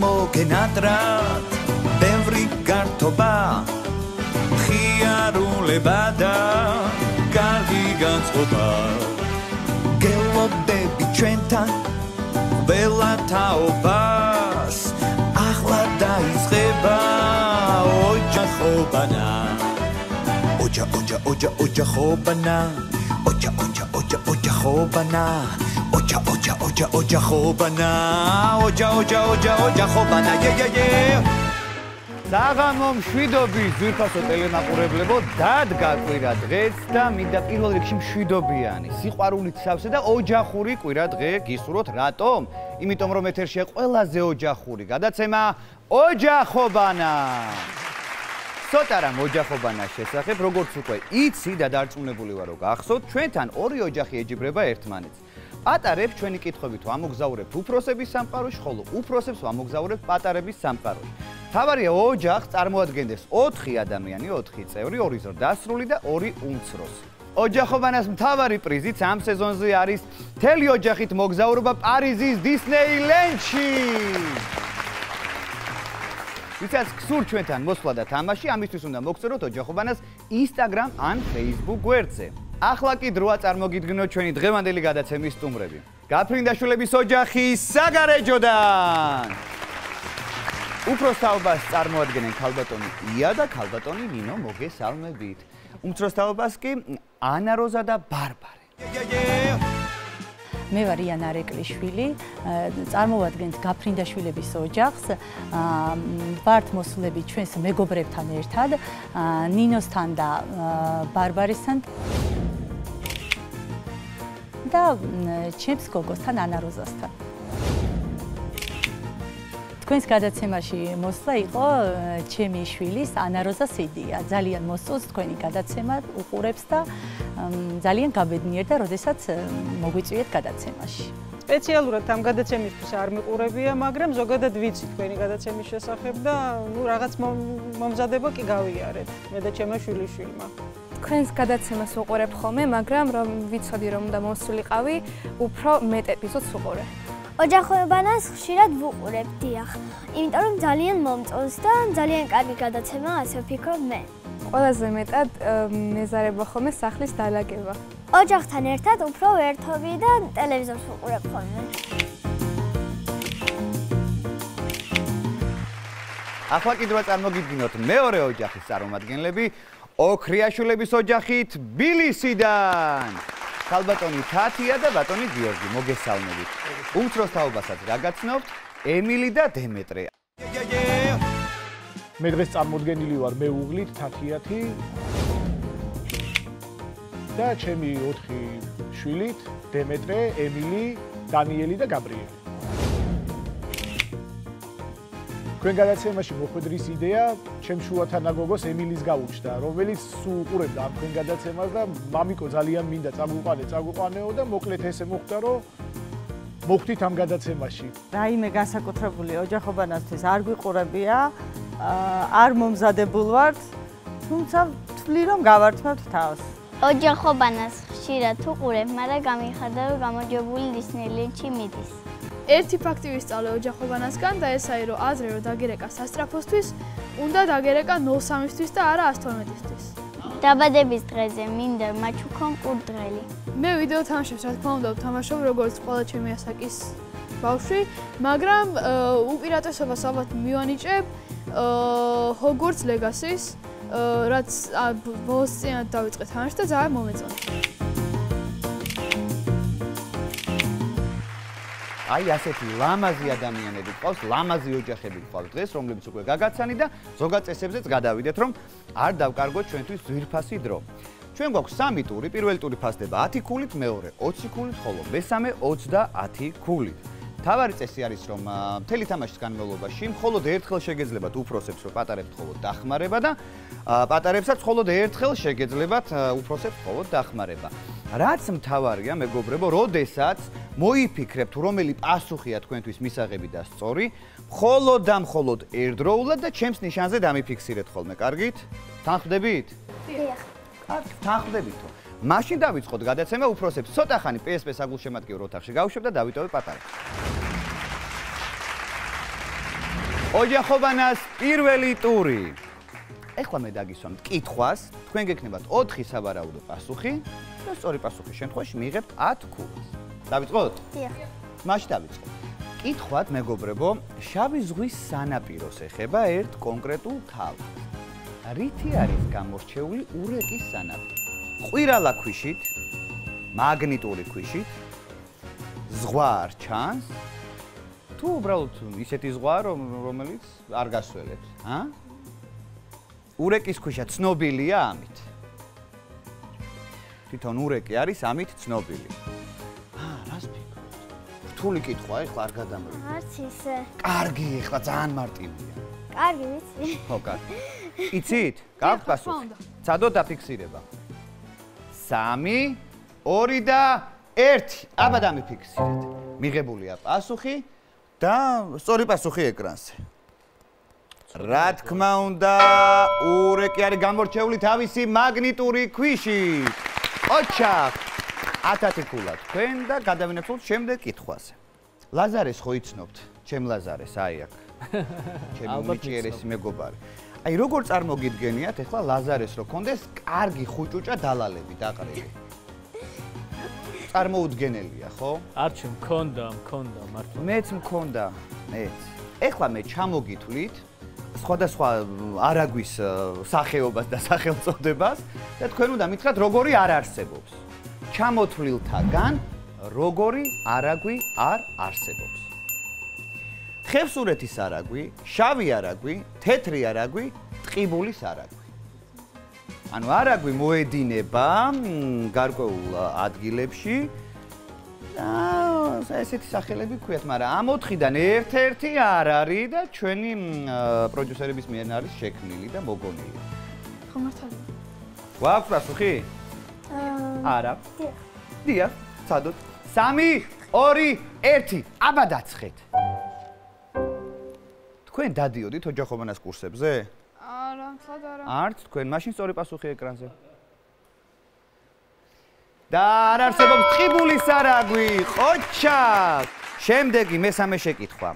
მოგენატრად ბევრი გართობა ხიარულება და კარგი განწყობა გელოდები ჩვენთან ყველა თაობას ახლა დაიწყება ოჯახობანა ოჯახობანა ოჯახობანა ოჯახობანა ოჯახობანა საღამო მშვიდობის ძვირფასო ტელენაყურებლებო დადგა კვირა დღეც და მინდა პირველ რიგში მშვიდობიანი სიყვარულით სავსე და ოჯახური კვირა დღე გისურვოთ რატომ იმიტომ რომ ეთერშია ყველაზე ოჯახური გადაცემა ოჯახობანა ცოტა რამ ოჯახობანა შესახებ როგორც უკვე იცი და დარწმუნებული ვარ რომ გახსოვთ ჩვენთან ორი ოჯახი ეჯიბრება ერთმანეთს პატარებს ჩვენი კითხვებით ვამოგზაურებთ უფროსების სამყაროში, ხოლო უფროსებს ვამოგზაურებთ პატარების სამყაროში. თავარია ოჯახს წარმოადგენს 4 ადამიანი, 4 წევრი, 2 ზრდასრული და 2 უმცროსი. ოჯახობანას მთავარი პრიზიც ამ სეზონზე არის მთელი ოჯახით მოგზაურობა პარიზის დისნეილენდში. ვისაც გსურთ ჩვენთან მოსვლა და თამაში, ამისთვის უნდა მოგწეროთ ოჯახობანას Instagram ან Facebook გვერდზე. ახლა კი დროა წარმოგიდგინოთ ჩვენი დღევანდელი გადაცემის სტუმრები. გაფრინდაშვილების ოჯახი საგარეჯოდან. უფროსთაობას წარმოადგენენ ქალბატონი ია და ქალბატონი ნინო მოგესალმებით. უმცროსთაობას კი ანა როზა და ბარბარე. მე ვარ იანა რეკვიშვილი, წარმოვადგენთ გაფრინდაშვილების ოჯახს. ვართ მოსულები ჩვენს მეგობრებთან ერთად, ნინოსთან და ბარბარისთან. და ჩემს გოგოსთან ანა როზასთან. თქვენს გადაცემაში მოსვლა იყო ჩემი შვილის ანა როზას იდეა. ძალიან მოსწონს თქვენი გადაცემა, უყურებს და ძალიან გაბედნიერდა, როდესაც მოგვიწვიეთ გადაცემაში. სპეციალურად ამ გადაცემისთვის არ მიყურებია, მაგრამ ზოგადად ვიცი თქვენი გადაცემის შესახებ და რაღაც მომზადება კი გავიარეთ. მე და ჩემმა შვილიშვილმა. თქვენს გადაცემას უყურებ ხოლმე, მაგრამ რომ ვიცოდი რომ უნდა მოსულიყავი, უფრო მეტ ეპიზოდს უყურებ. ოჯახობანას ხშირად ვუყურებ, დიახ. იმიტომ რომ ძალიან მომწონს და ძალიან კარგი გადაცემა, ასე ვფიქრობ მე. ყველაზე მეტად მეზარება ხოლმე სახლის დალაგება. ოჯახთან ერთად უფრო ვერთობი და ტელევიზორს ვუყურებ ხოლმე. ახლა კი დროა წარმოგიდგინოთ მეორე ოჯახის წარმომადგენლები ოქრიაშვილების ოჯახით თბილისიდან. ქალბატონი თათია და ბატონი გიორგი მოგესალმებით. უმცროსთაობასაც გაგაცნობთ ემილი და დემეტრე. მე დღეს წარმოდგენილი ვარ მეუღლით თათიათი და ჩემი 4 შვილით დემეტრე, ემილი, დანიელი და გაბრიელი. თქვენ გადაცემაში მოხვედრის იდეა ჩემ შუათანა გოგოს ემილის გაუჩნდა, რომელიც უყურებდა ამ თქვენ გადაცემას და მამიკო ძალიან მინდა წაგვიყვანეო და მოკლედ ესე მოხდა, რომ მოვხდით ამ გადაცემაში. რაიმე განსაკუთრებული ოჯახობანასთვის არ გვიყურებია, არ მომზადებულ ვართ, თუმცა ვთვლი რომ გავართმევთ თავს. ოჯახობანას ხშირად უყურებ, მაგრამ გამიხარდა რომ გამოჯობული დისნეილენდში მიდის. ერთი ფაქტი ვისწავლე ოჯახობანასგან და ეს არის რომ აზრი რომ დაგერეკა სასტრაფოსთვის, უნდა დაგერეკა 03-ისთვის და არა 112-ისთვის. დაბადების დღეზე მინდა მაჩუქონ კურდღელი. მე ვიდეო თამაშებს, რა თქმა უნდა, ვთამაშობ როგორც ყველა ჩემი ასაკის ბავშვი, მაგრამ უპირატესობას ალბათ მივანიჭებ Hogwarts Legacy-ს, რაც ბოლოს წინათ დავიწყე თამაშს და ძალიან მომეწონა. აი ასეთი ლამაზი ადამიანები ყავს, ლამაზი ოჯახები ყავს დღეს, რომლებიც უკვე გაგაცანი და ზოგად წესებზეც გადავიდეთ, რომ არ დავკარგოთ ჩვენთვის ძვირფასი დრო. ჩვენ გვაქვს 3 ტური, პირველი ტური ფასდება 10 ქულით, მეორე 20 ქულით, ხოლო მესამე 30 ქულით. თავარი წესი არის, რომ მთელი თამაშის განმავლობაში მხოლოდ ერთხელ შეგეძლებათ უფროსებს რომ პატარებს მხოლოდ დახმარება და პატარებსაც მხოლოდ ერთხელ შეგეძლებათ უფროსებს მხოლოდ დახმარება. რაც მთავარია, მეგობრებო, როდესაც მოიფიქრებთ, რომელი პასუხია თქვენთვის მისაღები და სწორი, მხოლოდ და მხოლოდ ერთდროულად და ჩემს ნიშანზე დამიფიქსირეთ ხოლმე, კარგით? თანხმდებით? დიახ. კარგი, თანხმდებითო. მაშინ დავიწყოთ გადაცემა, უფროსებს ცოტა ხანი PSP საგულშემატკივ ოთახში გავუშვებ და დავიტოვე პატარებს. ოჯახობანას პირველი ტური. ეხლა მე დაგისვამთ კითხვას. Თქვენ გეკნებათ 4 საბარაუდო პასუხი და სწორი პასუხის შემთხვევაში მიღებთ 10 ქულას. Დავიწყოთ? დიახ. მაშინ დავიწყოთ. კითხვათ მეგობრებო, შავი ზღვის სანაპიროს ეხება ერთ კონკრეტულ თავს. რითი არის გამორჩეული ურეკის სანაპირო? ყვირალა ქვიშით, მაგნიტური ქვიშით, ზღვა არ ჩანს. Თუ უბრალოდ ისეთი ზღვა რომელიც არ გასველებს, ა? ურეკის ქვიშა ცნობილია ამით. თვითონ ურეკი არის ამით ცნობილი. ა, რას ფიქრობთ? რთული კითხვა, ეხლა არ გადამრიგე. არც ისე. კარგი, ეხლა ძალიან მარტივია. კარგი, ვიცი. ხო, კარგი. იცით? გავფასოთ. ცადო დაფიქსირება. 3, 2 და 1. აბა დამიფიქსირეთ. მიღებულია პასუხი. და სწორი პასუხი ეკრანზე. რა თქმა უნდა, ურეკი არის გამორჩეული თავისი მაგნიტური ქვიშით. ოჩახ. 10 ქულა თქვენ და გადავინაცვლოთ შემდეგ კითხვაზე. ლაზარეს ხო იცნობთ? ჩემ ლაზარეს, აი აქ. ჩემი უჭიერესი მეგობარი. აი როგორ წარმოგიდგენიათ ეხლა ლაზარეს რო კონდეს კარგი ხუჭუჭა დალალები დაყრილი. წარმოუდგენელია, ხო? არჩი მქონდა მართლა. მეც მქონდა, მეც. ეხლა მე ჩამოგითვლით სხვადასხვა არაგვის სახეობას და სახელწოდებას და თქვენ უნდა მითხრათ როგორი არ არსებობს. ჩამოთვლილთაგან როგორი არაგვი არ არსებობს. ხევსურეთის არაგვი, შავი არაგვი, თეთრი არაგვი, ტყიბულის არაგვი. ანუ არაგვი მოედინება გარკვეულ ადგილებში და ესეთი სახელები ქვიათ, მაგრამ ამ 4-დან ერთ-ერთი არ არის და ჩვენი პროდიუსერების მიერ არის შექმნილი და მოგონილი. ხო მართალია. გვაქვს პასუხი? არა. დიახ, ცადოთ. 3, 2, 1. აბა დაცხეთ. თქვენ დადიოდით ოჯახობანას კურსებზე? არა, სად არა. არც თქვენ მაშინ სწორი პასუხი ეკრანზე. და არ არსებობს ტყიბულის არაგვი. ოჩა. შემდეგი მესამე შეკითხვა.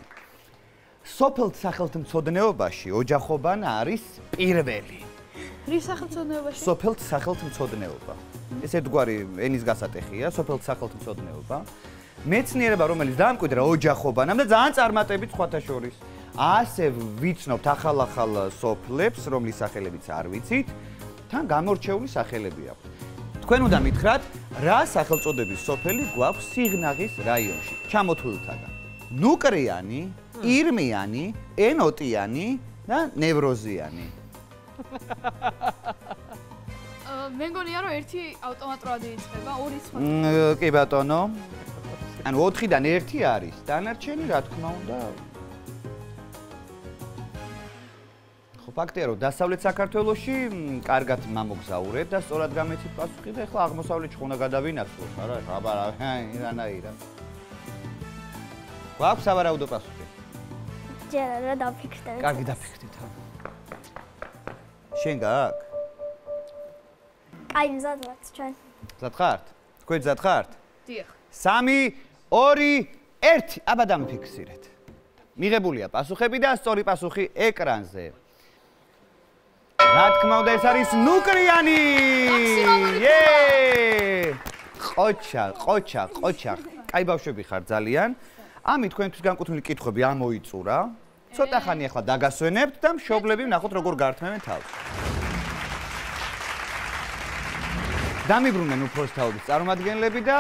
სოფელ სახელმწიფოებაში ოჯახობანა არის პირველი. რის სახელმწიფოებაში? სოფელ სახელმწიფოება. ეს ერთგვარი ენის გასატეხია, სოფელ სახელმწიფოება. მეცნიერება რომელიც დამკვიდრა ოჯახობანამდე ძალიან წარმატებით სხვათა შორის. ასე ვიცნობთ ახალ სოფლებს, რომლის სახელებიც არ ვიცით, თან გამორჩეული სახელები აქვს. თქვენ უნდა მითხრათ, რა სახელწოდების სოფელი გვაქვს სიღნაღის რაიონში. ჩამოთვლილთაგან. ნუკრიანი, ირმიანი, ენოტიანი და ნევროზიანი. მე მგონია რომ ერთი ავტომატურად იწება, ორი სხვა. კი ბატონო. ანუ 4-დან 1 არის. დანარჩენი რა თქმა უნდა ფაქტია რომ დასავლეთ საქართველოში კარგად მომგზაურეთ და სწორად გამეცით პასუხი და ეხლა აღმოსავლეთში ხომ უნდა გადავინაცვლოთ, არა? აბა რანაირად. გვაქვს სავარაუდო პასუხი. ჯერ რა დაფიქრდით? კარგი დაფიქრდით. შენ გააკ? აი მზად ვარ ჩვენ. მზად ხართ? თქვენ მზად ხართ? დიახ. 3, 2, 1. აბა დამიფიქსირეთ. მიღებულია პასუხები და სწორი პასუხი ეკრანზე. რა თქმა უნდა ეს არის ნუკრიანი. იე! ყოჩა. კაი ბავშვები ხარ ძალიან. ამით თქვენთვის განკუთვნილი კითხვები ამოიწურა. ცოტა ხანი ახლა დაგასვენებთ და მშობლები ნახოთ როგორ გართმევენ თავს. დამიბრუნენ უფროს თაობის წარმომადგენლები და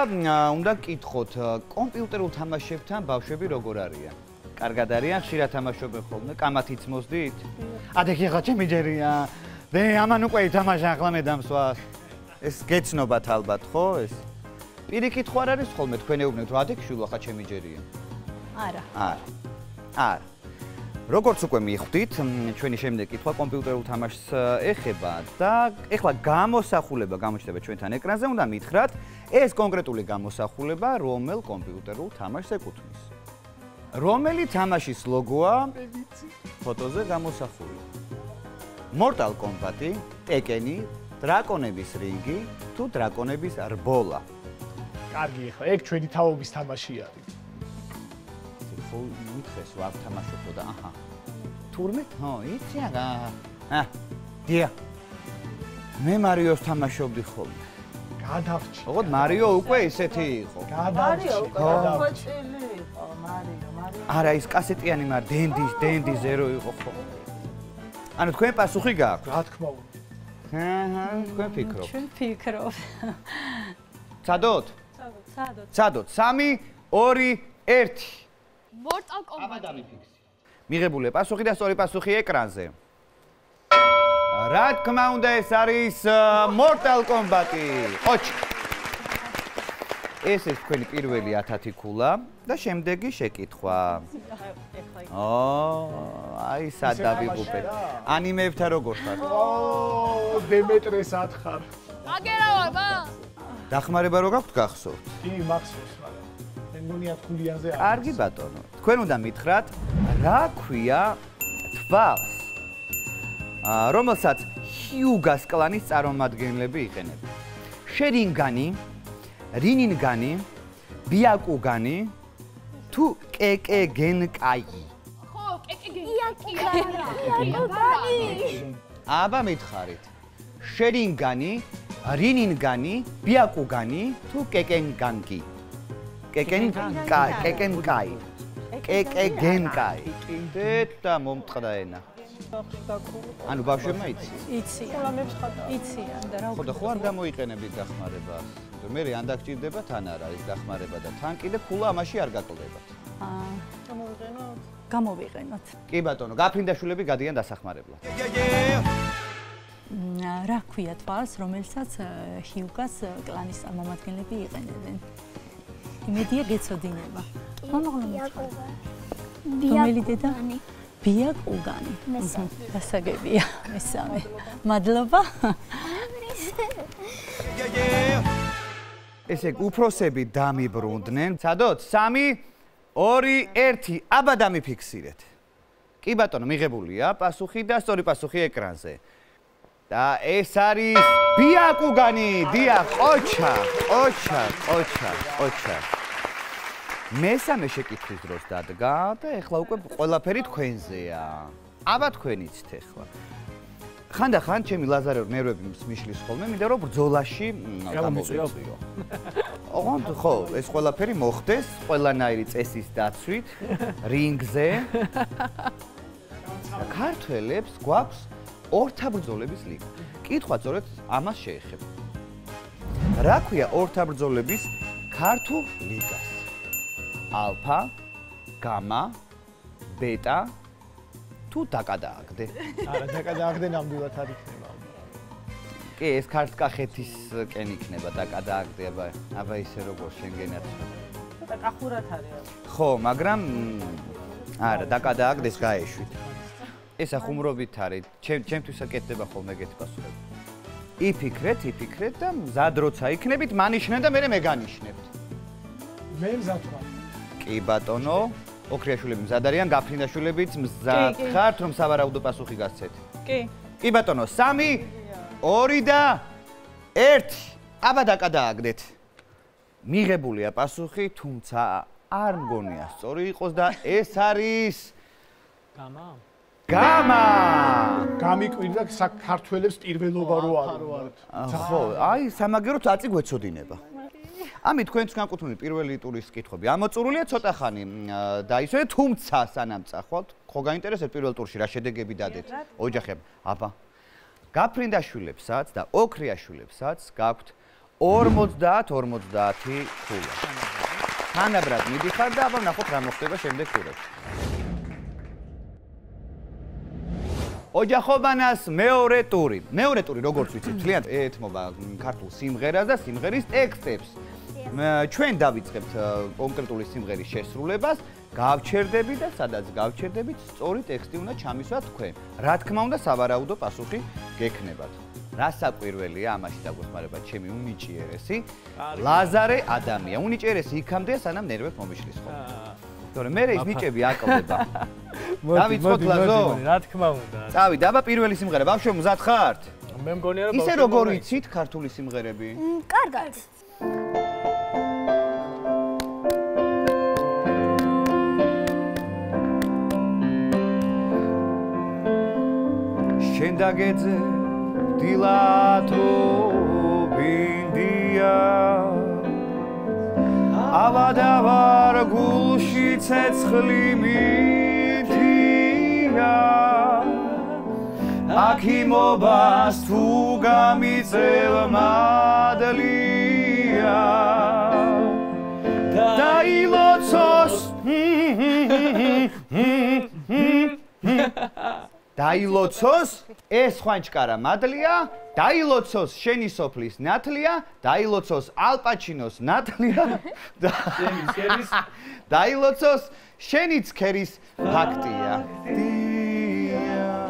უნდა გკითხოთ კომპიუტერულ თამაშებთან ბავშვები როგორ არიან. კარგად არიან, ხშირად თამაშობენ ხოლმე, კამათიც მოსდით? ადექი ხა ჩემი ჯერია. დე ამან უკვე ითამაშა ახლა მე დამსვას. ეს გეცნობათ ალბათ, ხო, ეს? პირიქით ხო არ არის ხოლმე, თქვენ ეუბნეთ რომ ადექი შულო ხა ჩემი ჯერია. არა. როგორც უკვე მიხვდით, ჩვენი შემდეგ კითხვა კომპიუტერულ თამაშს ეხება და ეხლა გამოსახულება გამოჩნდება ჩვენთან ეკრანზე, უნდა მითხრათ, ეს კონკრეტული გამოსახულება რომელ კომპიუტერულ თამაშს ეკუთვნის. რომელი თამაშის ლოგოა ფოტოზე გამოსახული? Mortal Kombati, Tekeni, დრაკონების რინგი თუ დრაკონების რბოლა. კარგი, ეხლა ეგ ჩვენი თავობის თამაში არის. ხო მითხეს ვარ თამაშობ და აჰა 12 ხო იცი რა აა დია მე მარიოს თამაშობდი ხოლმე გადავრჩი ოღონდ მარიო უკვე ისეთი იყო გადავრჩი ხოჭილი იყო მარიო არა ის კასეტიანი მარ დენდი 0 იყო ხო ანუ თქვენ პასუხი გააქვთ რა თქმა უნდა აჰა თქვენ ფიქრობ ჩვენ ფიქრობ სადოთ 3 2 1 Mortal Kombati მიღებული პასუხი და სწორი პასუხი ეკრანზე რა თქმა უნდა ეს არის Mortal Kombati. ოჩი. ეს არის თქვენი პირველი 10 ქულა და შემდეგი შეკითხვა. აი სად დავიღუპეთ. ანიმეებთან როგორ ხარ? დემეტრეს ათხარ. აგერავაბა. დახმარება რო გაქვთ გახსოვთ? კი, მახსოვს, მაგრამ მეგონია ქულიანზე არის. კარგი ბატონო, თქვენ უნდა მითხრათ, რა ქვია თვალს? რომელსაც ჰიუგას კლანის წარმომადგენლები იყენებენ. შერინგანი, რინინგანი, ბიაკუგანი თუ კეკეგენკაი. ხო, კეკეგენკაი. აბა მითხარით. შერინგანი, რინინგანი, ბიაკუგანი თუ კეკენგანგი. კეკენგანკაი, კეკენკაი. კეკეგენკაი. დედა მომტყდა ენა. ანუ ბავშვებმა იცი? იცი. ხუამებს ხატა. იციან და რა უკვე. ხო არ გამოიყენებით დახმარებას. მე რე ანდა გჭირდებათ ან არა ეს დახმარება და თან კიდე ქულა ამაში არ გაკლდებათ. აა გამოვიყენოთ. გამოვიყენოთ. კი ბატონო, გაფრინდაშულები გადიან დასახმარებლად. რა ქვია თვალს, რომელსაც ჰიუგას კლანის წარმომადგენლები იყენებენ? იმედია გეცოდინება. მომღლომი. რომელი დედა? ბიაკუგანი. გასაგებია მესამე. მადლობა. ესე უფროსები დამიბრუნდნენ. სადოთ 3 2 1 აბა დამიფიქსირეთ. კი ბატონო, მიღებულია პასუხი და სწორი პასუხი ეკრანზე. და ეს არის ბიაკუგანი. დიახ, ოჩა. მესამე შეკითხვის დროს დადგა და ეხლა უკვე ყველაფერი თქვენზეა. აბა თქვენ იცით ეხლა. ხანდახან ჩემი ლაზარევ ნერვები მსმიშლის ხოლმე, მინდა რომ ბრძოლაში გამოვიწყო. ოღონდ ხო, ეს ყველაფერი მოხდეს, ყველანაირი წესის დაცვით, რინგზე. ქართველებს გვაქვს ორთაბრძოლების ლიგა. კითხვა სწორედ ამას შეეხება. რა ქვია ორთაბრძოლების ქართულ ლიგას? Alpha, Gamma, Beta, tu dakadaagde. Ara dakadaagde namdivat ar ikneba. Ki es kartkakhetis ken ikneba dakadaagdeba. Aba ise rogor shengenat. Da qaqurat aria. Kho, magram ara dakadaagdes gaeshvit. Esa khumrobit aris. Chemtvis aketdeba kholme geti pasurebi. იფიქრეთ და მზად როცა იქნებით, მანიშნეთ და მე მეგანიშნებთ. მე მზად ვარ. კი ბატონო, ოქრიაშვილები მზად არიან, გაფრინდაშვილებიც მზად ხართ, რომ სავარაუდო პასუხი გასცეთ. კი. კი ბატონო, 3, 2 და 1. აბა დაკადააგდეთ. მიღებულია პასუხი, თუმცა არ მგონია სწორი იყოს და ეს არის გამა. გამიკვირდა ქართველებს პირველობა რო არიან. ხო, აი სამაგეროთ აწი გვეცოდინება. ამით თქვენს განკუთვნილი პირველი ტურის კითხვები ამოწურულია ცოტა ხანი დაისვენეთ, თუმცა სანამ წახვალთ, ხო გაინტერესებს პირველ ტურში რა შედეგები დადეთ ოჯახებ. აბა. გაფრინდაშვილებსაც და ოქრიაშვილებსაც გაქვთ 50-50 ქულა. თანაბრად მიდიხართ და აბა ნახოთ რა მოხდება შემდეგ ტურებში. ოჯახობანას მეორე ტური. მეორე ტური როგორც ვიცით, ძალიან ეთმობა ქართულ სიმღერას და სიმღერის ტექსტებს. ჩვენ დავიწყებთ კონკრეტული სიმღერის შესრულებას, გავჩერდები და სადაც გავჩერდებით, სწორი ტექსტი უნდა ჩამისვათ თქვენ. რა თქმა უნდა, სავარაუდო პასუხი გეკნებათ. რა საკვირველია ამაში დაგვეხმარება ჩემი უნიჭიერესი ლაზარე ადამია. უნიჭიერესი იქამდე სანამ ნერვებს მომიშლის ხოლმე. თორემ მე ის ნიჭები აკლდება. დავიწყოთ ლაზო. რა თქმა უნდა. წავიდა აბა პირველი სიმღერა. ბავშვო მზად ხართ? მე მგონია რომ ისე როგორ იცით ქართული სიმღერები? კარგად. შენდაგეძე დილათო ბინდია ავადავარ გულში ცეცხლი მითია აქიმობას თუ გამიწევ მადლია და ილოცოს Dailotzos, es Juanchkara Madlia, Dailotzos, Sheni Soplis Natlia, Dailotzos, Alpachinos Natlia, Dailotzos, Shenitz Keris Paktia.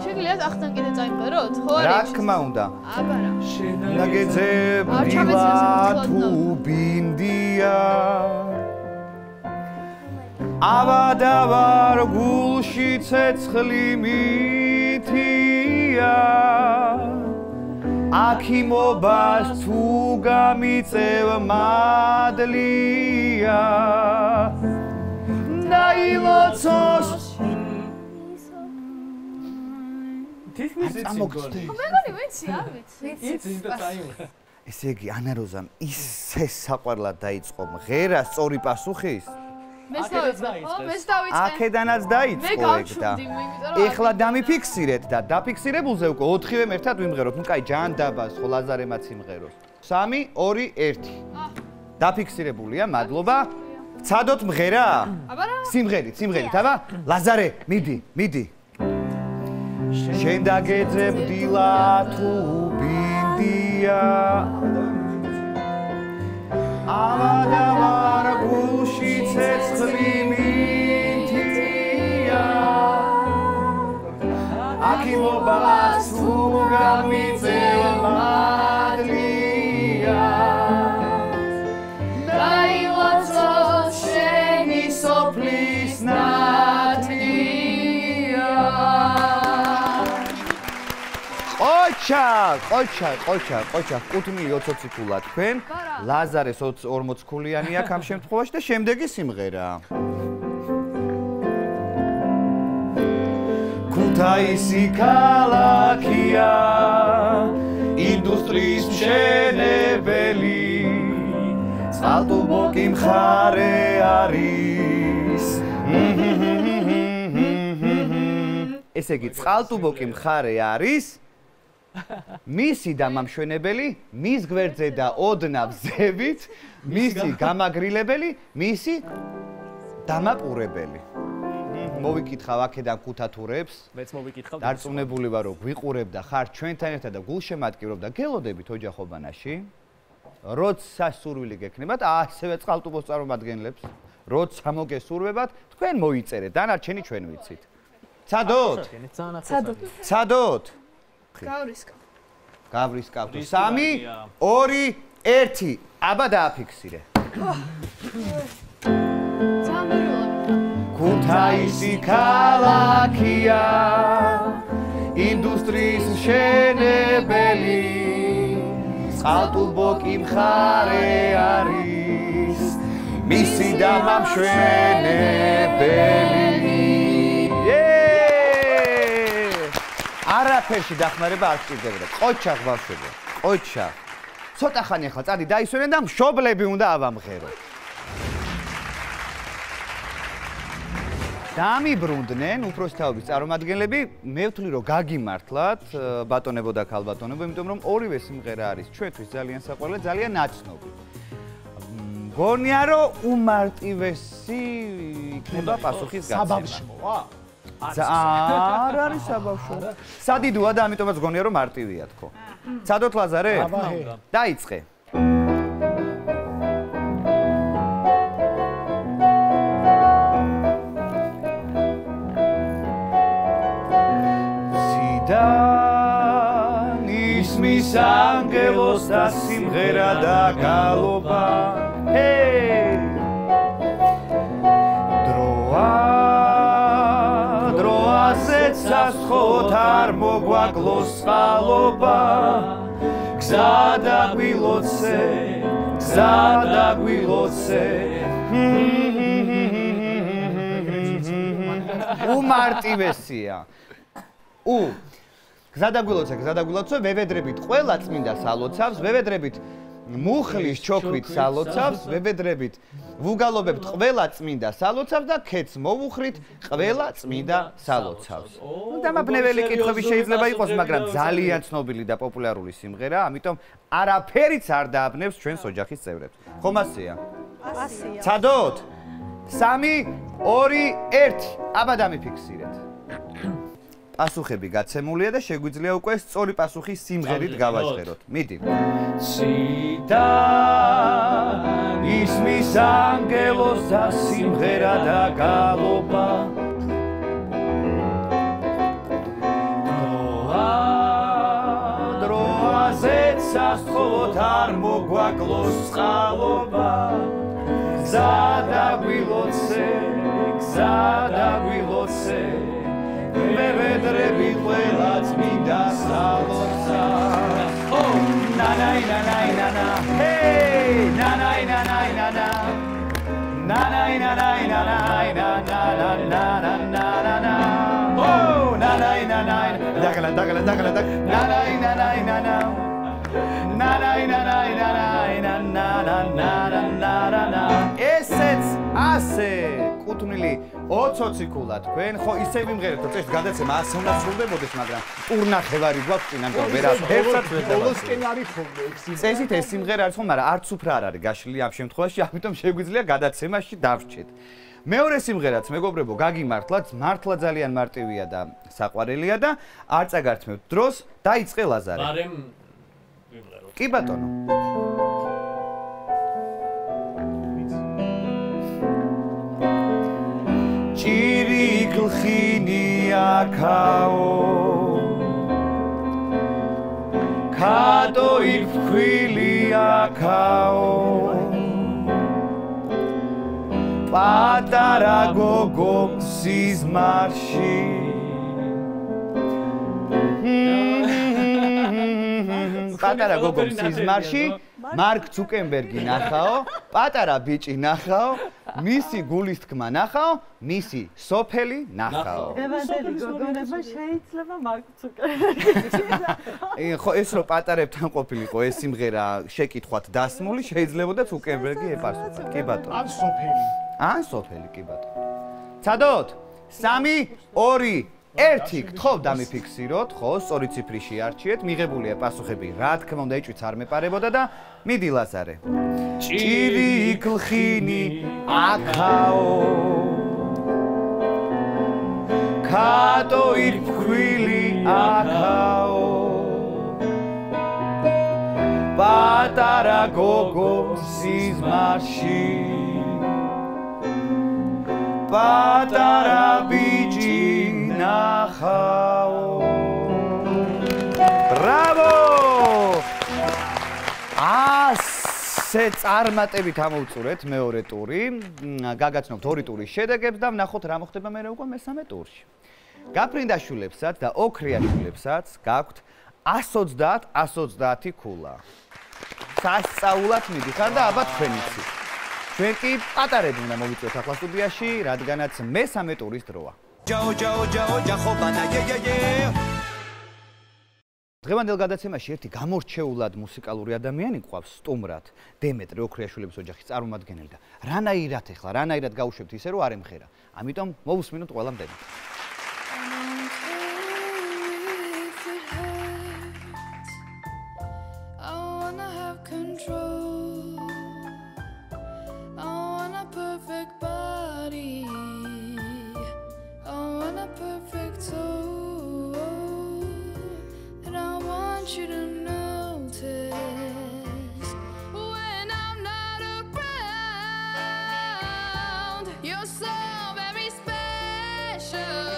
Shiglas Achtan geht ein Barot, Rakmaunda, Nageze, Bila, Tubindia. Avadavar gulshi tsetzkhli mithia Akimobas tu gamitsev madlia Da ilotsos Tiknis etsi gori Megoni vetsi ar vetsi Itsi da taim Ese egi ana rozam isse saqvarlad daiწყო მღერა სწორი პასუხის აქედანაც დაიწყო ეგ და ეხლა დამიფიქსირეთ და დაფიქსირებულზე უკვე 4-ვე ერთად ვიმღეროთ. ნუ კაი ჯან დაბას, ხო ლაზარემაც იმღეროს. 3 2 1. დაფიქსირებულია, მადლობა. ცადოთ მღერა? სიმღერით, სიმღერით, აბა. ლაზარე, მიდი, მიდი. შენ დაგეძებდილა თუ ბინდია. ავადავარ გულში ცეცხლი მითია აქიმობას თუ გამიწევ მადლია და ილოცოს შენი სოფლის ნათლია ოჩა ოჩა ოჩა ოჩა კუთმი 20 ქულა თქვენ ლაზარეს 40 ქულიანი აქვს ამ შემთხვევაში და შემდეგი სიმღერა ქუთაისი ქალაქია ინდუსტრიის მშენებელი წყალტუბოკი მხარე არის ესე იგი წყალტუბოკი მხარე არის მისი დამამშვენებელი, მის გვერდზე და ოდნავ ზევით, მისი გამაგრილებელი, მისი დამაპურებელი. მოვიკითხავ აქედან კუთათურებს. მეც მოვიკითხავ. დარწმუნებული ვარ, რომ ვიყურებ და ხარ ჩვენთან ერთად და გულშემატკივრობ და გელოდებით ოჯახობანაში. როცა სურვილი გექნებათ, ასევე წყალტუბოს წარმომადგენლებს, როცა მოგესურვებათ, თქვენ მოიწერეთ, დანარჩენი ჩვენ ვიცით. ცადოთ. ცადოთ. ცადოთ. Gavriska. Gavriska. Sami, Ori, Erti. Abada fiksire. Kutaisi kalakia, industries shenebeli, qaltuboki mkhare aris, misi damamshvenebeli. არაფერში დახმარება არ გჭირდებოდა. ყოჩა გვახსენე. ყოჩა. ცოტა ხანი ახლა წადი დაისვენენ და მშობლები უნდა ავამღეროთ. დამიბრუნდნენ უფროსთაობის წარმომადგენლები. მე ვთვლი რომ გაგიმართლათ ბატონებო და ქალბატონებო, იმიტომ რომ ორივე სიმღერა არის ჩვენთვის ძალიან საყვარელი, ძალიან ნაცნობი. გონია რომ უმარტივესი იქნება პასუხის გაცემა. არ არის საბავშვო. სადიდოა და ამიტომაც გონია რომ მარტივია თქო. ცადოთ ლაზარე? დაიწყე. სიდან ისმის ანგელოს და სიმღერა და გალობა. დროა სასხოთ არ მოგვაკლოს წყალობა გზა დაგვილოცე გზა დაგვილოცე უმარტივესია უ გზადაგულოცა ვევედრებით ყველა წმინდა სალოცავს ვევედრებით მუხლის ჩოქვით სალოცავს ვევედრებით ვუგალობებთ ყველა წმინდა სალოცავს და ქეთს მოვუხრით ყველა წმინდა სალოცავს დამაბნეველი კითხვები შეიძლება იყოს მაგრამ ძალიან ცნობილი და პოპულარული სიმღერა ამიტომ არაფერიც არ დააბნევს ჩვენს ოჯახის წევრებს ხომ ასეა ასეა ცადოთ 3 2 1 აბა დამიფიქსირეთ Pasukhები გაცემულია და შეგვიძლია უკვე სწორი პასუხი სიმღერით გავაჟღეროთ. მიდი. ციდა ისმის ანგელოს და სიმღერა და გალობა. დროაზეც საცხოვროთ არ მოგვაკლოს წყალობა. გზადაგვილოცე, გზადაგვილოცე. Vevdrebi qvelat minda salotsa Oh na na na na na na Hey na na na na na na Na na na na na na na na na na na Oh na na na na Dakala dakala dakala dak Na na na na na na Na na na na na na na na na na Esets ase კუთვნილი 20 ციკულა თქვენ ხო ისე ვიმღერებთ წეს გადაცემა 100 უნდა სრულდებოდეს მაგრამ პურნახევარი გვაქვს წინამდე ვერაფერს ბოლოსკენ არის ხოლმე წესით ეს სიმღერა არის ხოლმე მაგრამ არც უფრო არ არის გაშლილი ამ შემთხვევაში ამიტომ შეგვიძლია გადაცემაში დავრჩეთ მეორე სიმღერაც მეგობრებო გაგიმართლათ მართლა ძალიან მარტივია და საყვარელია და არ წაგართმევთ დროს დაიწყე ლაზარე მაგრამ ვიმღეროთ კი ბატონო Chiri glchini akao Kado ilfquili akao Patara gogom sizmarshi Patara gogom sizmarshi Mark Zuckerbergi nakhao patara bichi nakhao misi gulisttkma nakhao misi sopheli nakhao evandeli gogoneba შეიძლება Mark Zuckerbergi ხო ეს რო პატარებთან ყოფილიყო ეს სიმღერა შეკითხვათ დასმული შეიძლებოდა Zuckerbergi ეპარსო კი ბატონო ან სოფელი კი ბატონო ცადოთ 3 2 ერთი გთხოვ დამიფიქსიროთ, ხო, სწორი ციფრი შეარჩიეთ, მიღებულია პასუხები. Რა თქმა უნდა, ეჭვიც არ მეპარებოდა და მიდი ლაზარე. ჭირი იკლხინი აქაო. კატო იქვილი აქაო. პატარა გოგო სიზმარში. Patara bichi nakhao Bravo! ასეც არმატებით ამოვწურეთ მეორე ტური. გაგაცნობთ ორი ტურის შედეგებს და ვნახოთ რა მოხდება მერე უკვე მესამე ტურში. გაფრინდაშულებსაც და ოქრიაშულებსაც გაქვთ 130-130 ქულა. სასწაულად მიდიხარ და აბა თქვენიცი. ჩვენ კი პატარები უნდა მოვიწვიოთ ახლა სტუდიაში, რადგანაც მესამე ტურის დროა. ოჯახობანა დღევანდელ გადაცემაში ერთი გამორჩეულად მუსიკალური ადამიანი გვყავს სტუმრად, დემეტრე ოქრიაშვილების ოჯახის წარმომადგენელი და რანაირად გავუშვებთ ისე რომ არ ემღერა. ამიტომ მოვუსმინოთ ყველამ დემეტრეს. You're so very special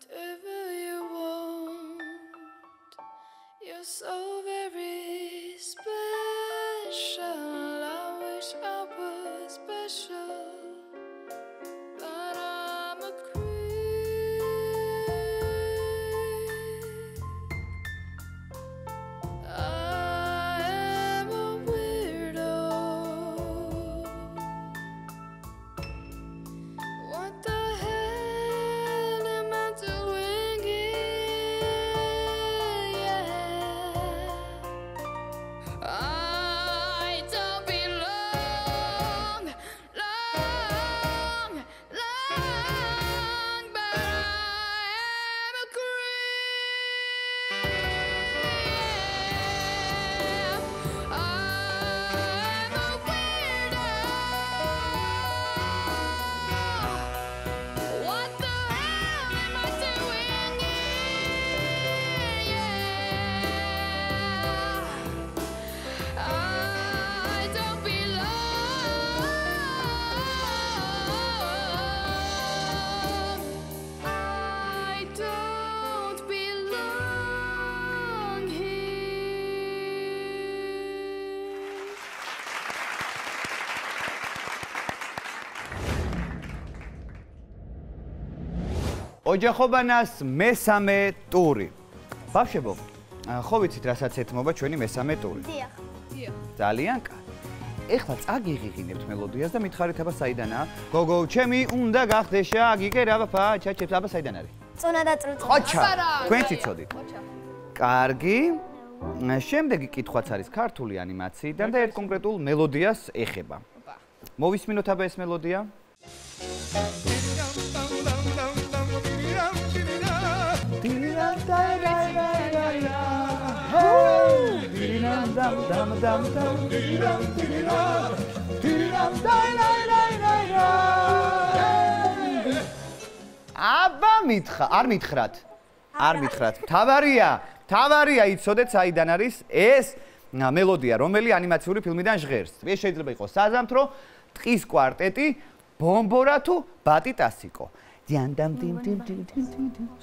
Whatever you want, you're so very special. I wish I was special. ოჯახობანას მესამე ტური. Ბავშვებო, ხო ვიცით რასაც ეთმობა ჩვენი მესამე ტური. დიახ. დიახ. ძალიან კარგი. ეხლა წაგიღიღინებთ მელოდიას და მითხარით აბა საიდანაა? გოგო, ჩემი უნდა გახდეს აგიგე რა ბაფა, ჩაჩებს აბა საიდან არის? წონა და წრუწა. ოჩა. თქვენ ციცოდით. კარგი. შემდეგი კითხვაც არის ქართული ანიმაციიდან და ერთ კონკრეტულ მელოდიას ეხება. მოვისმინოთ აბა ეს მელოდია. Აბა მითხა, არ მითხრათ. თავარია, იცოდეთ საიდან არის ეს მელოდია, რომელი ანიმაციური ფილმიდან ჟღერს. ეს შეიძლება იყოს საზამთრო, ტყის კვარტეტი, ბომბორა თუ ბატი ტასიკო.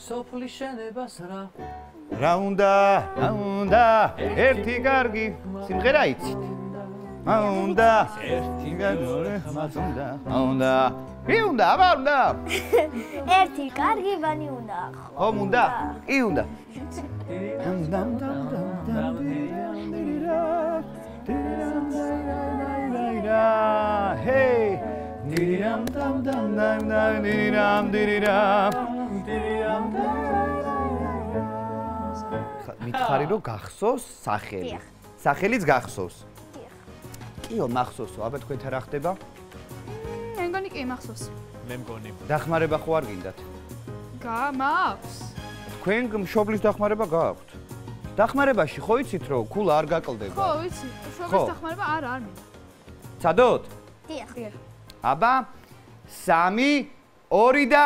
სოფლის შენებას რა. რა უნდა ერთი კარგი სიმღერა იცით. უნდა ერთი გაგორე ხმაზუნდა. უნდა აბა უნდა. ერთი კარგი ბანი უნდა. ხომ უნდა? კი უნდა. ჰეი Diriram dam dam dam dam diriram diriram diriram dam. მითხარი რომ გახსოვს სახელი. სახელიც გახსოვს. კიო მახსოვსო, აბა თქვენ რა ხდება? მე მგონი კი მახსოვს. მე მგონი. დახმარება ხო არ გინდათ? გამაქვს. თქვენ მშობლის დახმარება გააქვთ. დახმარებაში ხო იცით რომ ქულა არ გაკლდება? ხო ვიცი, მშობლის დახმარება არ მინდა. ცადოთ? დიახ. Აბა, 3, 2 და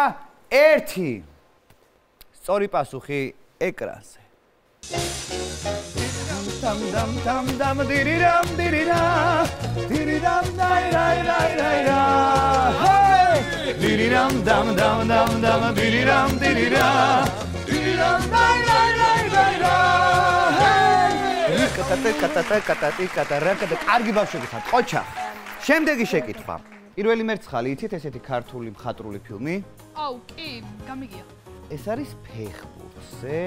1. სწორი პასუხი ეკრანზე. პირველი მერცხალი იცით ესეთი ქართული მხატვრული ფილმი? აუ, კი, გამიგია. ეს არის ფეხბურთზე.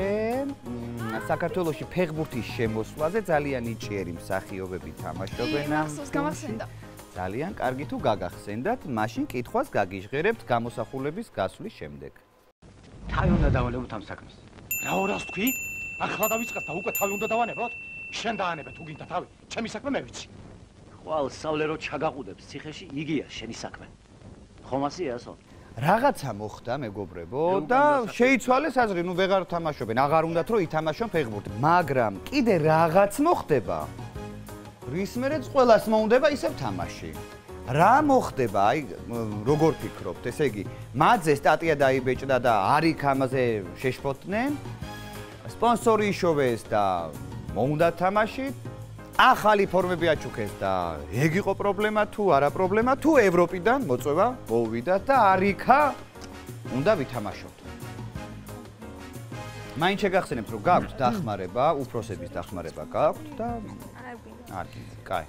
საქართველოში ფეხბურთის შემოსვლაზე ძალიან იჭიერი მსახიობები თამაშობენ. მახსოვს, გამახსენდა. ძალიან კარგი თუ გაგახსენდათ, მაშინ კითხვას გაგიჟღერებთ გამოსახულების გასვლის შემდეგ. თავი უნდა დავალებოთ ამ საქმეს. რა ორას თქვი? ახლა დავიწყეთ და უკვე თავი უნდა დავანებოთ? შენ დაანებე თუ გინდა თავი. ჩემი საქმე მე ვიცი. Well, Saulero Chagagudev, Siheshi Igia, Sheni Sakman. Homasiaso. Ragazza Mohta, Megobrebo, Shades Wallace has Renuvegar Tamasho, Nagarunda Troi, Tamasho Pegwood, Magram, Ide Ragaz Mochteba. Rismerets Wallace Mondeba is a Tamashi. Ramochteba, Rogorti Crop, Tesegi, Madze Statia da Ibechada, Ari Kamaze, Sheshpotne, Sponsor Ishovesta, Monda Tamashi. ახალი ფორმები აჩუქეს და ეგ იყო პრობლემა თუ არა პრობლემა თუ ევროპიდან მოწევა მოვიდა და არიქა უნდა ვითამაშოთ. Main chegachseneb ro gabt dakhmareba, uprosebis dakhmareba gabt da argi. Kai.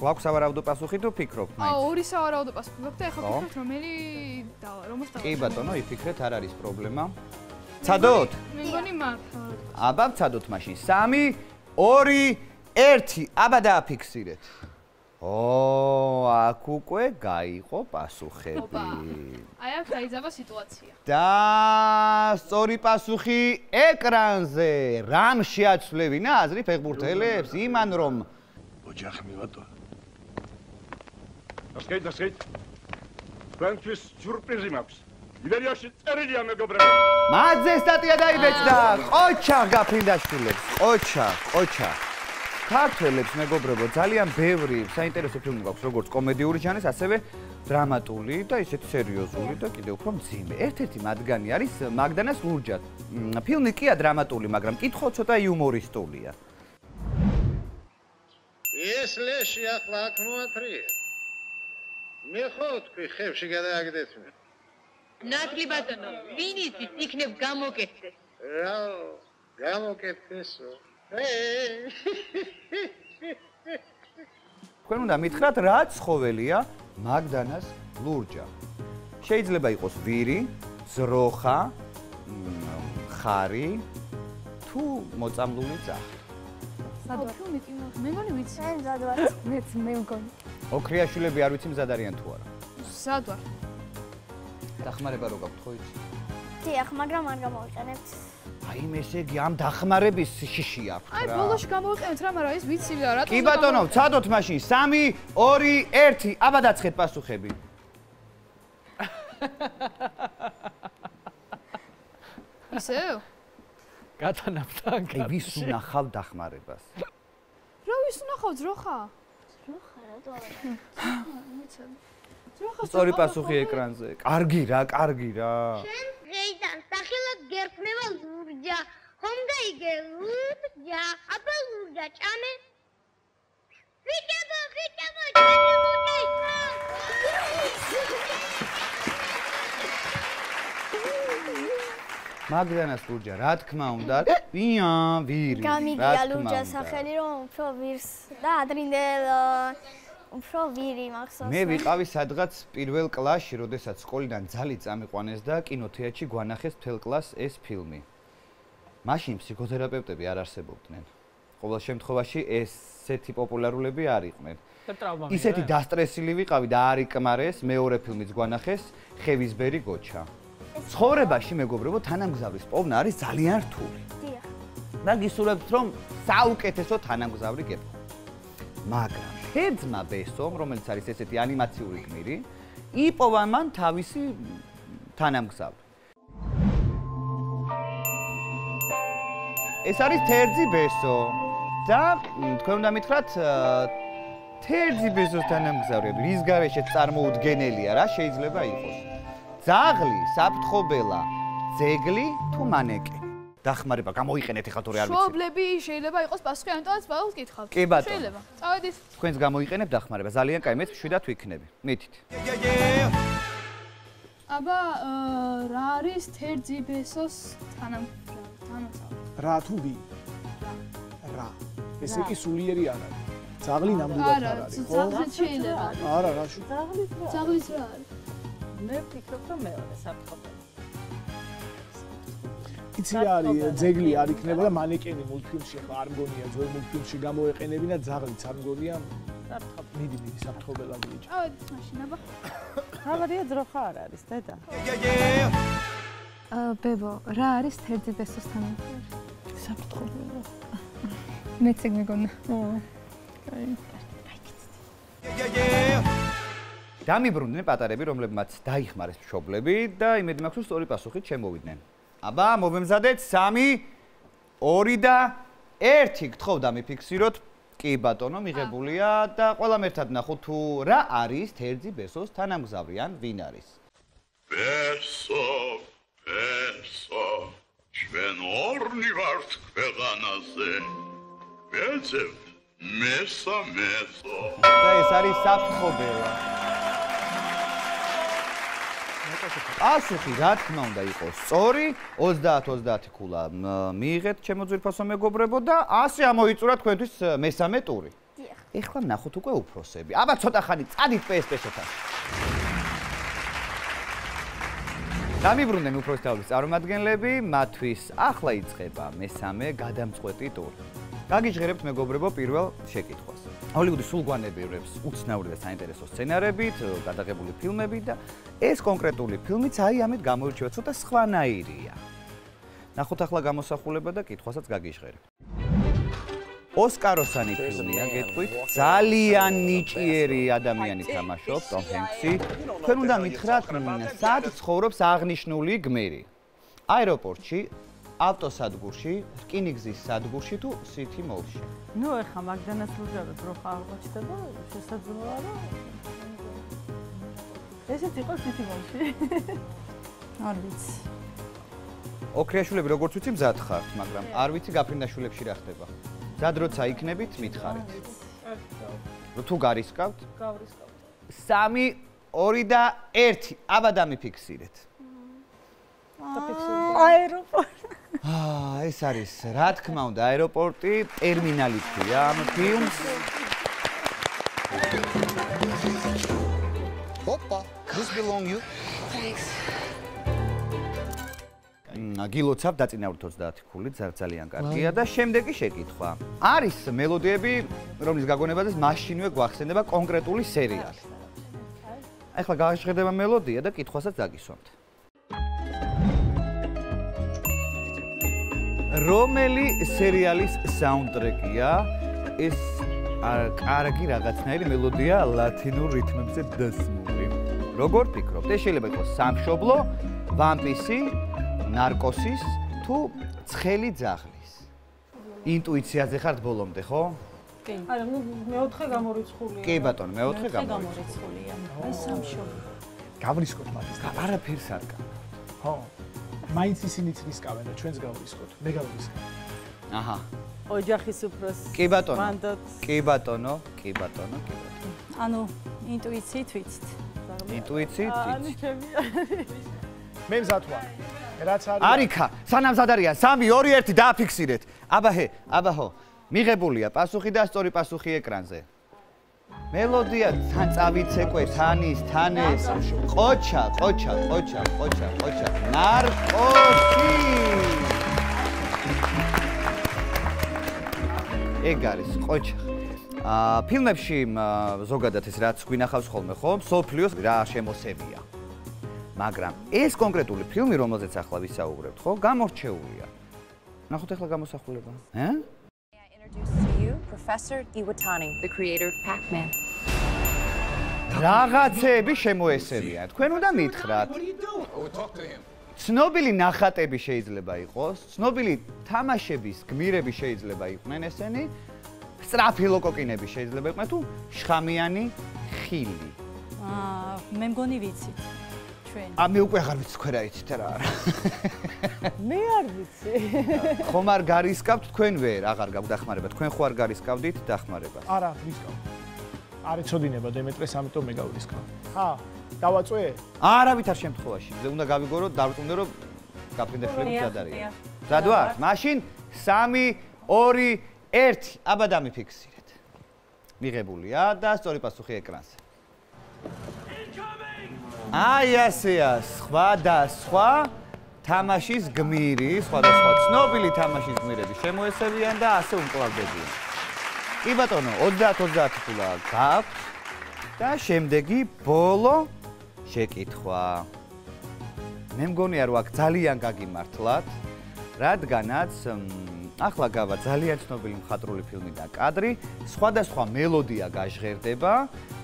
Glags avaravdo pasuqi do fikrob main. A ori savaravdo pasuqi da ekha fikret romeli da romos da. Ki batono ifikret ar aris problema. Tsadot. Mengoni marfa. Aba tsadot mashin 3 2 1 aba dafiksiret. Oh, აქ უკვე გაიყო პასუხები. აი აქ დაიძაბა სიტუაცია. და სწორი პასუხი ეკრანზე. რამ შეაცვლევინა აზრი ფეხბურთელებს იმან რომ ოჯახი მივატო. დასკეთ. ფრანკის სიურპრიზი მაქვს. ივერიაში წერილია მეგობრებო. მაძე სტატია დაიბეჭდა. ოჩახ გაფრინდაშვილებს. ოჩახ. ქართველებს მეგობრებო ძალიან ბევრი საინტერესო ფილმი გვაქვს როგორც კომედიური ჟანრის ასევე დრამატული და ისეთი სერიოზული და კიდევ უფრო მძიმე. Ერთ-ერთი მათგანი არის მაგდანას ლურჯა. Ფილმი კია დრამატული, მაგრამ კითხო ცოტა იუმორისტულია. Ეს ლეში ახლა აქ მოატრია. მე ხო თქვი ხევში გადააგდეთ მე. ნაკლი ბატონო, ვინ იცის იქნებ გამოკეთდეს. რა გამოკეთდესო. თქვენ უნდა მითხრათ რა ცხოველია მაგდანას ლურჯა. Შეიძლება იყოს ვირი, ძროხა, ხარი თუ მოწამლული ძახი. სად მე მგონი ვიცი. მზად ვარ. მეც მე მგონი. ოქრიაშვილები არ ვიცი მზად არიან თუ არა. მზად ვარ. დახმარება რო გაქვთ ხო იცი? დიახ, მაგრამ არ გამოვიყენებთ. Აი მე ესე იგი ამ დახმარების შიში აქვს რა. აი ბოლოში გამოვიყენეთ რა, მაგრამ ეს ვიცი რა რა. კი ბატონო, ცადოთ მაშინ 3 2 1 აბა დაცხეთ პასუხები. ისევ? გატანავთ აქ. აი ვის უნახავ დახმარებას? რა ვის უნახავ ძროხა? ძროხა რა თქმა უნდა. ძროხა სწორი პასუხი ეკრანზე. კარგი რა, კარგი რა. შენ გეიდან სახელად გერქმევა ლურჯა. Home გელურჯა, აბა ლურჯა ჭამე. ვიჭაბო, ჭამე ლურჯა. მაგდანას ლურჯა, რა თქმა უნდა, ვია, ვირი. გამიგია ლურჯა სახელი რომ უფრო ვირს და ადრინდელ უფრო ვირი მახსოვს. მე ვიყავი სადღაც პირველ კლასში, როდესაც სკოლიდან ძალი წამიყვანეს და კინოთეატრში გვანახეს მთელ კლასს ეს ფილმი. მაშინ ფსიქოთერაპევტები არ არსებობდნენ. ყოველ შემთხვევაში ესეთი პოპულარულები არ იყვნენ. ისეთი დასტრესილი ვიყავი და არ იკმარეს, მეორე ფილმიც გვანახეს, ხევისბერი გოჩა. ცხოვრებაში მეგობრებო, თანამგზავრის პოვნა არის ძალიან რთული. დიახ. და გისურვებთ რომ საუკეთესო თანამგზავრი გეპოვოთ. მაგრამ შეძმა ბესომ, რომელიც არის ესეთი ანიმაციური გმირი, იპოვა მან თავისი თანამგზავრი. ეს არის თერძი ბესო და თქვენ უნდა მითხრათ თერძი ბესოს თანამგზავრები რის გარშემო წარმოუდგენელია რა შეიძლება იყოს. ძაღლი, საფრთხობელა, ძეგლი თუ მანეკენი. დახმარება გამოიყენეთ ეხლა თორე არ ვიცი. შობლები შეიძლება იყოს პასუხი, ამიტომაც ვალს გითხავთ. კი ბატონო. შეიძლება. წავედით. თქვენს გამოიყენებ დახმარება. ძალიან კაი, მეც შვიდათ ვიქნები. მითით. აბა, რა არის თერძი ბესოს თანამგზავრი? რა თუ ვინ? რა. ესე იგი სულიერი არ არის. ძაღლი ნამდვილად არ არის, ხო? ძაღლი შეიძლება. არა, რა შუ. ძაღლის რა არის? მე ვფიქრობ რომ მეორე საფრთხობელი. იცი რა არის ძეგლი არ იქნება და მანეკენი მულტფილმში ხა არ მგონია ძველ მულტფილმში გამოეყენებინა ძაღლიც არ მგონია მიდი საფრთხობელა გიჭი. ავედით მაშინ აბა. ხავარია ძროხა არ არის დედა. ბებო, რა არის თერძი ბესოს თანამგზავრი? საფრთხობელა. მეც ეგ მეგონა. აი. აი კიცი. დამიბრუნდნენ პატარები, რომლებმაც დაიხმარეს მშობლები და იმედი მაქვს რომ სწორი პასუხით შემოვიდნენ. აბა, მოვემზადეთ 3 2 და 1 გთხოვ დამიფიქსიროთ. კი ბატონო, მიღებულია და ყველამ ერთად ნახოთ თუ რა არის თერძი ბესოს თანამგზავრი ან ვინ არის. ბესო, ბესო, ჩვენ ორნი ვართ ქვეყანაზე. ვეძებ მესამედო. და ეს არის საფრთხობელა. ასეთი რა თქმა უნდა იყოს სწორი 30-30 ქულა მიიღეთ ჩემო ძვირფასო მეგობრებო და 100 ამოიწურა თქვენთვის მესამე ტური. ეხლა ნახოთ უკვე უფროსები. აბა ცოტა ხანი წადით PSP-შთან. დამიბრუნდენ უფროსთაობის წარმომადგენლები, მათთვის ახლა იწყება მესამე გადამწყვეტი ტური. გაგიჟღერებთ მეგობრებო პირველ შეკითხვას. Hollywood-ის სულგვანებებს უცნაური და საინტერესო სცენარებით, გადაღებული ფილმებით და ეს კონკრეტული ფილმიც აი ამით გამოირჩევა ცოტა სხვანაირია. ნახოთ ახლა გამოსახულება და კითხვასაც გაგიჟღერებთ. ოსკაროსანი ფილმია, გეტყვით, ძალიან ნიჭიერი ადამიანი თამაშობს, ტომ ჰენქსი. თქვენ უნდა მითხრათ, სად ცხოვრობს აღნიშნული გმირი. აეროპორტში ავტოსადგურში, რკინიგზის სადგურში თუ სიტი მოლში. ნუ ეხა მაგდანაც ლუჟავებ რო ხარვაჩდება, შესაძლოა რა. ესეც იყო სიტი მოლში. არ ვიცი. ოქრიაშვილები როგორც ვიცი მზად ხართ, მაგრამ არ ვიცი გაფრინდაშვილებში რა ხდება. მზად როცა იქნებით, მითხარით. თუ გარისკავთ? გავრისკავთ. 3, 2 და 1. აბა დამიფიქსირეთ. აეროპორტი. ეს არის რა თქმა უნდა აეროპორტი ტერმინალი ქვია ამ ფილმს. Hoppa, this belong you. Thanks. გილოცავ დაწინაურეთ 30 ქულით, ძალიან კარგია და შემდეგი შეკითხვა. არის მელოდიები, რომლის გაგონებაზე მაშინვე გვახსენება კონკრეტული სერიალი. ახლა გააჟღერდება მელოდია და კითხვასაც დაგისვამთ. რომელი სერიალის საუნდტრეკია ეს კარგი რაღაცნაირი მელოდია ლათინურ რითმებზე დასმული. Როგორ ფიქრობთ, ეს შეიძლება იყოს სამშობლო, ვამპირი, ნარკოსის თუ ცხელი ძაღლის? ინტუიციაზე ხართ ბოლომდე, ხო? კი. არა, მეოთხე გამორიცხულია. კი ბატონო, მეოთხე გამორიცხულია. აი სამშობლო. გავრისკოთ მაგას და არაფერს არ გაკეთებთ. ხო? მაინც ისინიც რისკავენ და ჩვენს გავრისკოთ. მე გავრისკავ. აჰა. ოჯახის უფროს. კი ბატონო. კი ბატონო, კი ბატონო, კი ბატონო. ანუ ინტუიციით ვიცით. ინტუიციით ვიცით. მე მზად ვარ. რაც არის? არიქა, სანამ მზად არიან 3, 2, 1 დააფიქსირეთ. აბა ჰე, აბა ჰო. მიღებულია პასუხი და სწორი პასუხი ეკრანზე. მელოდია თან წავიცეკვე თანის თანეს ყოჩა ყოჩა ყოჩა ყოჩა ყოჩა ნარკოსი ეგ არის ყოჩა ფილმებში ზოგადად ეს რაც გვინახავს ხოლმე ხო სოფლიოს რა შემოსევია მაგრამ ეს კონკრეტული ფილმი რომელზეც ახლა ვისაუბრებთ ხო გამორჩეულია ნახოთ ახლა გამოსახულება ჰა Professor Iwatani, the creator of Pac-Man. Რაღაცები შემოესებიან. თქვენ უნდა მითხრათ. ცნობილი ნახატები შეიძლება იყოს, ცნობილი თამაშების გმირები შეიძლება იყვნენ ესენი, სწრაფი ლოკოკინები შეიძლება იყვნენ თუ შხამიანი ხილი. მე მგონი ვიცით. ჩვენ. მე უკვე აღარ ვიცი თქვენ რა იცით რა არა. მე არ ვიცი. ხომ არ გარისკავთ თქვენ ვერ, აღარ გაგდახმარება. თქვენ ხო არ გარისკავდით დახმარებას. არა, ვისკავ. არ ეწოდინება დემეტრეს, ამიტომ მე გავრისკავ. ხა, დავაწვე? არავითარ შემთხვევაში. უნდა გავიგორო, დავწუნდე რომ გაფრინდაშვილები გადარია. მზად ვართ? მაშინ 3, 2, 1. აბა დამიფიქსირეთ. მიღებულია და სწორი პასუხი ეკრანზე. აი ასეა სხვადასხვა თამაშის გმირი, სხვადასხვა ცნობილი თამაშის გმირები შემოესევიან და ასე უმკლავდებიან. კი ბატონო, 30-30 ქულა გაქვთ და შემდეგი ბოლო შეკითხვა. მე მგონია რომ აქ ძალიან გაგიმართლათ, რადგანაც ახლა გავა ძალიან ცნობილი მხატვრული ფილმიდან კადრი, სხვადასხვა მელოდია გაჟღერდება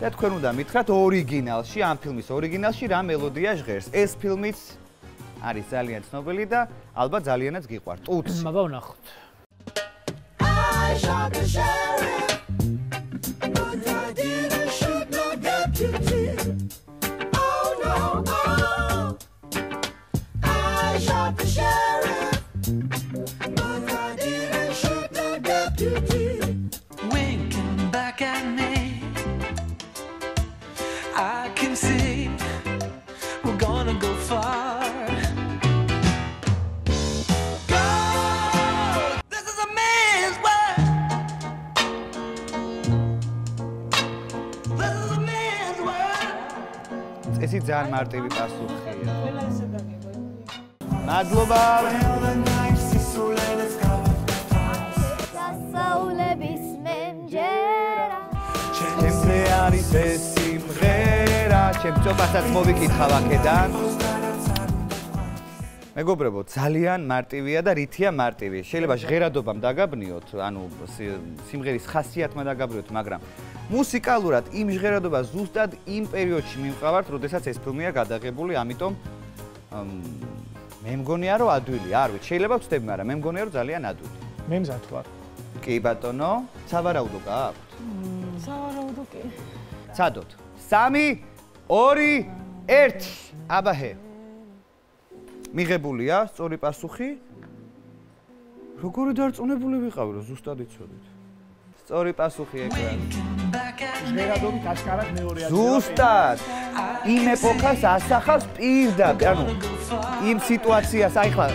და თქვენ უნდა მითხრათ ორიგინალში, ამ ფილმის ორიგინალში რა მელოდია ჟღერს. ეს ფილმიც არის ძალიან ცნობილი და ალბათ ძალიანაც გიყვართ. ტუცი. აბა ვნახოთ. I can see we're gonna go ესე ძალიან მარტივი პასუხია. მადლობა. დასაულების მენჯერა. ჩემზე არის ეს სიმღერა, ჩემ წობასაც მოვიკითხავ აქედან. მეგობრებო, ძალიან მარტივია და რითია მარტივი. შეიძლება ჟღერადობამ დაგაბნიოთ, ანუ სიმღერის ხასიათმა დაგაბრიოთ, მაგრამ მუსიკალურად იმ ჟღერადობა ზუსტად იმ პერიოდში მიმყავართ, როდესაც ეს ფილმია გადაღებული, ამიტომ მე მგონია რომ ადვილი არ ვით. შეიძლება ვწდები, მაგრამ მე მგონია რომ ძალიან ადვილი. მე მზად ვარ. კი ბატონო, სავარაუდო გაქვთ? სავარაუდო კი. ცადოთ. 3 2 1. აბა ჰე. მიღებულია სწორი პასუხი. როგორი დარწმუნებული ვიყავი, რომ ზუსტად იცოდით. სწორი პასუხი ეკრანზე. ჟღერადობი კაშკარად მეორეა. ზუსტად. იმ ეპოქას ასახავს პირდაპირ, ანუ იმ სიტუაციას, აი ხლა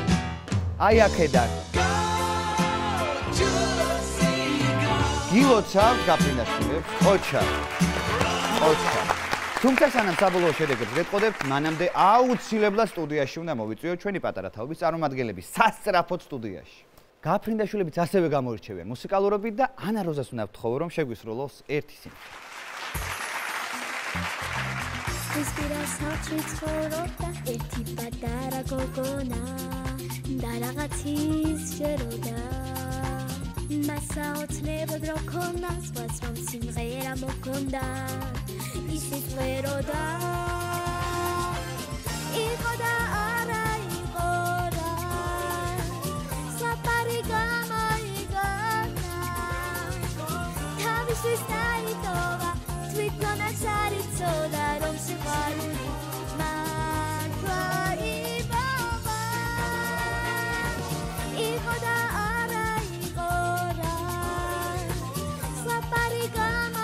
აი აქედან. გილოცავ გაფრინაშვილებს, ოჩა. თუმცა სანამ საბოლოო შედეგებს გეტყოდებთ, მანამდე აუცილებლად სტუდიაში უნდა მოვიწვიოთ ჩვენი პატარა თაობის წარმომადგენლები სასწრაფოდ სტუდიაში. გაფრინდაშვილებიც ასევე გამოირჩევიან მუსიკალურობით და ანა როზას უნდა ვთხოვო, რომ შეგვისროლოს ერთი სიმღერა. ისპირაციის ცხოვრობდა ერთი პატარა გოგონა და რაღაცის შეროდა. მასაოცნებოდ რომ ქონდა სხვაც რომ სიმღერა მოგონდა. ისიც მეროდა იყო და არა იყო რა საპარი გამოიგონა თავისთვის დაიტოვა თვითონაც არ იცოდა რომ სიყვარული მართლა იბავა იყო და არა იყო რა საპარი გამოიგონა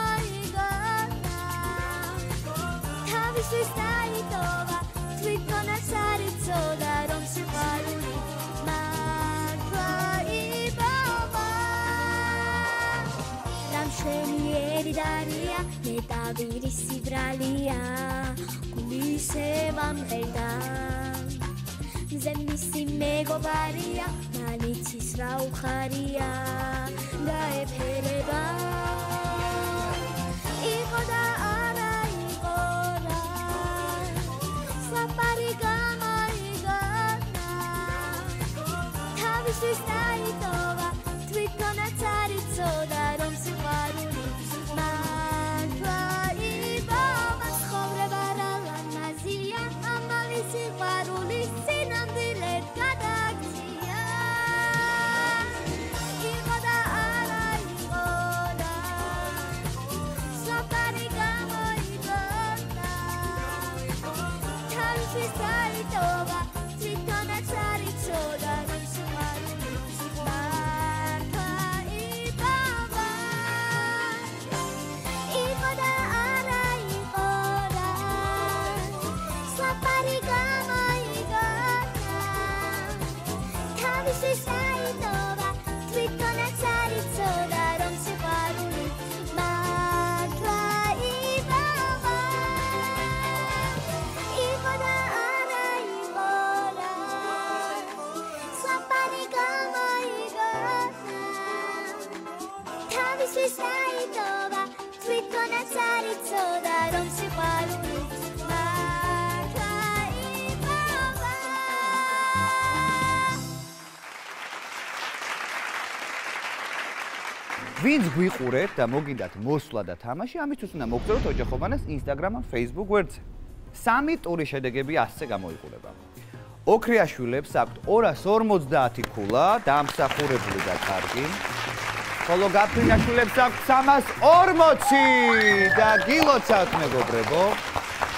ვინც გვიყურებთ და მოგინდათ მოსვლა და თამაში, ამისთვის უნდა მოგწეროთ ოჯახობანას Instagram ან Facebook გვერდზე. 3 ტური შედეგები 100-ზე გამოიყურება. ოქრიაშვილებს აქვთ 250 ქულა, დამსახურებული და კარგი. ხოლო გაფრინაშვილებს აქვთ 340 და გილოცავთ მეგობრებო.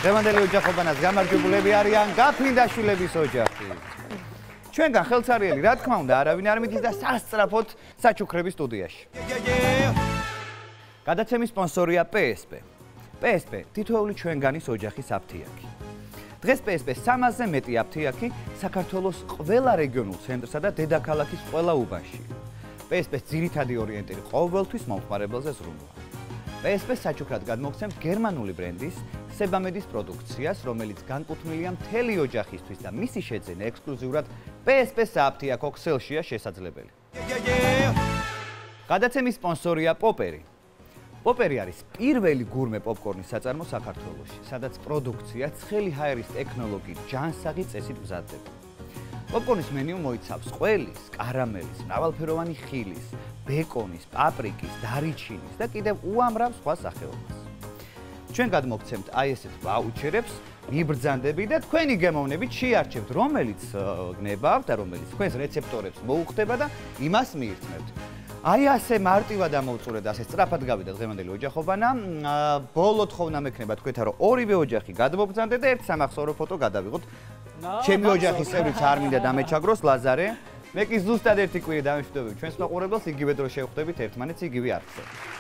დღევანდელი ოჯახობანას გამარჯვებულები არიან გაფრინდაშვილების ოჯახი. ჩვენგან ხელსარიელი, რა თქმა უნდა, არავინ არ მიდის და სასწრაფოდ საჩუქრების სტუდიაში. გადაცემის სპონსორია PSP. PSP თითოეული ჩვენგანის ოჯახის აფთიაქი. დღეს PSP 300-ზე მეტი აფთიაქი საქართველოს ყველა რეგიონულ ცენტრსა და დედაქალაქის ყველა უბანში. PSP-ს ძირითადი ორიენტირი ყოველთვის მომხმარებელზე ზრუნვა. PSP-ს საჩუქრად გადმოგცემთ გერმანული ბრენდის სებამედის პროდუქციას, რომელიც განკუთვნილია მთელი ოჯახისთვის და მისი შეძენა ექსკლუზიურად PSP სააპთიაქო ქსელშია შესაძლებელი. გადაცემის სპონსორია Popperi. Popperi არის პირველი გურმე პოპკორნის საწარმო საქართველოში, სადაც პროდუქცია ცხელი ჰაერის ტექნოლოგიით ჯანსაღი წესით მზადდება. Პოპკორნის მენიუ მოიცავს ყველის, კარამელის, მრავალფეროვანი ხილის, ბეკონის, პაპრიკის, დარიჩინის და კიდევ უამრავ სხვა სახეობას. Ჩვენ გადმოგცემთ აი ესეთ ვაუჩერებს, მიბრძანდები და თქვენი გემოვნებით შეარჩევთ, რომელიც გნებავთ და რომელიც თქვენს რეცეპტორებს მოუხდება და იმას მიირთმევთ. აი ასე მარტივად ამოვწურეთ, ასე სწრაფად გავიდა დღევანდელი ოჯახობანა. Ბოლო თხოვნა მექნება თქვენთან, რომ ორივე ოჯახი გადმობრძანდეთ და ერთ სამახსოვრო ფოტო გადავიღოთ. Ჩემი ოჯახის წევრიც არ მინდა დამეჩაგროს, ლაზარე. მე კი ზუსტად ერთი კვირი დამშვიდობები ჩვენს მაყურებელს, იგივე დრო შევხვდებით ერთმანეთს, იგივე არხზე.